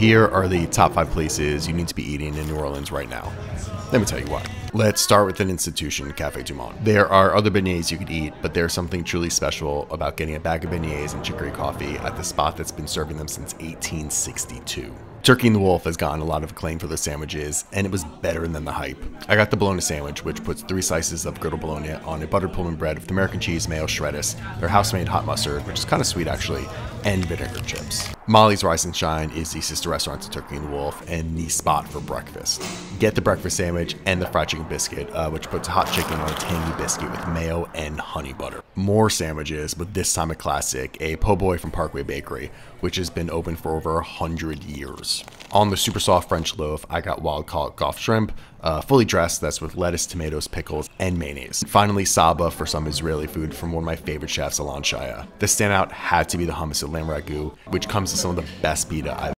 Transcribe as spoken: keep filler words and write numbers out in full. Here are the top five places you need to be eating in New Orleans right now. Let me tell you what. Let's start with an institution, Cafe Du Monde. There are other beignets you could eat, but there's something truly special about getting a bag of beignets and chicory coffee at the spot that's been serving them since eighteen sixty-two. Turkey and the Wolf has gotten a lot of acclaim for their sandwiches, and it was better than the hype. I got the bologna sandwich, which puts three slices of griddle bologna on a buttered Pullman bread with American cheese, mayo, shreddis, their house-made hot mustard, which is kind of sweet actually, and vinegar chips. Molly's Rice and Shine is the sister restaurant to Turkey and the Wolf and the spot for breakfast. Get the breakfast sandwich and the fried chicken biscuit, uh, which puts hot chicken on a tangy biscuit with mayo and honey butter. More sandwiches, but this time a classic, a po' boy from Parkway Bakery, which has been open for over one hundred years. On the super soft French loaf, I got wild caught golf shrimp, uh, fully dressed, that's with lettuce, tomatoes, pickles, and mayonnaise. Finally, saba for some Israeli food from one of my favorite chefs, Alon Shaya. The standout had to be the hummus and lamb ragu, which comes with some of the best pita I've